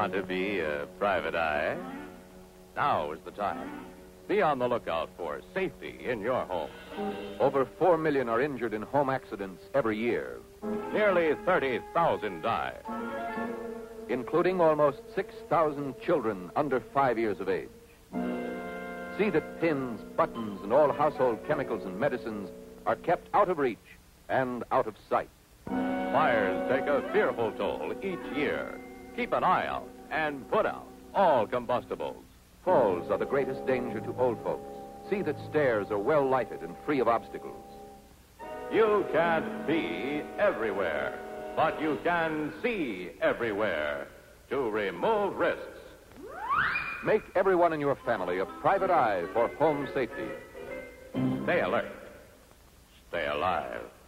want to be a private eye, now is the time. Be on the lookout for safety in your home. Over 4 million are injured in home accidents every year. Nearly 30,000 die, including almost 6,000 children under 5 years of age. See that pins, buttons, and all household chemicals and medicines are kept out of reach and out of sight. Fires take a fearful toll each year. Keep an eye out and put out all combustibles. Falls are the greatest danger to old folks. See that stairs are well lighted and free of obstacles. You can't be everywhere, but you can see everywhere to remove risks. Make everyone in your family a private eye for home safety. Stay alert. Stay alive.